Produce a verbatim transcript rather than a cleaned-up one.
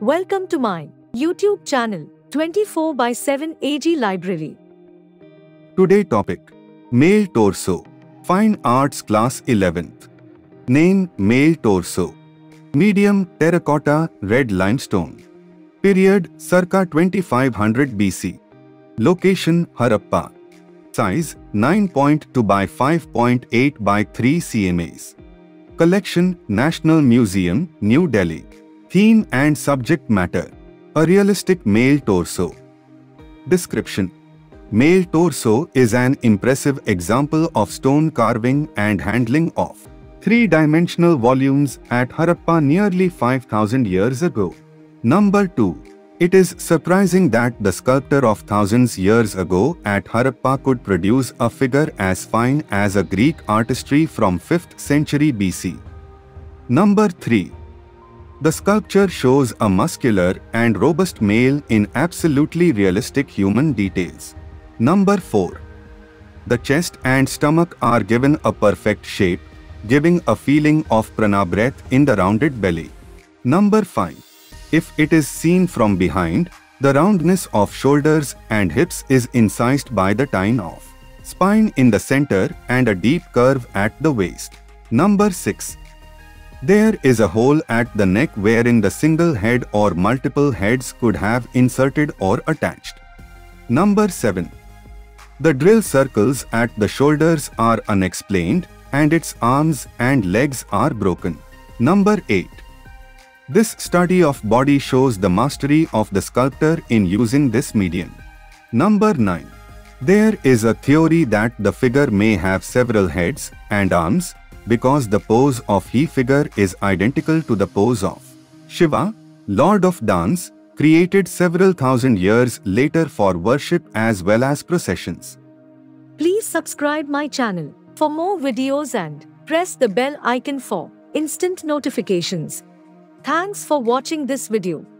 Welcome to my YouTube channel twenty-four by seven A G Library. Today topic: male torso. Fine Arts Class eleventh. Name: male torso. Medium: terracotta, red limestone. Period: circa twenty-five hundred B C. Location: Harappa. Size: nine point two by five point eight by three centimeters. Collection: National Museum, New Delhi. Theme and subject matter: a realistic male torso. Description: male torso is an impressive example of stone carving and handling of three-dimensional volumes at Harappa nearly five thousand years ago. Number two. It is surprising that the sculptor of thousands years ago at Harappa could produce a figure as fine as a Greek artistry from fifth century B C. Number three. The sculpture shows a muscular and robust male in absolutely realistic human details. Number four. The chest and stomach are given a perfect shape, giving a feeling of prana breath in the rounded belly. Number five. If it is seen from behind, the roundness of shoulders and hips is incised by the tine of spine in the center and a deep curve at the waist. Number six. There is a hole at the neck wherein the single head or multiple heads could have inserted or attached. Number seven. The drill circles at the shoulders are unexplained and its arms and legs are broken. Number eight. This study of body shows the mastery of the sculptor in using this medium. Number nine. There is a theory that the figure may have several heads and arms because the pose of he figure is identical to the pose of Shiva, Lord of Dance, created several thousand years later for worship as well as processions. Please subscribe my channel for more videos and press the bell icon for instant notifications. Thanks for watching this video.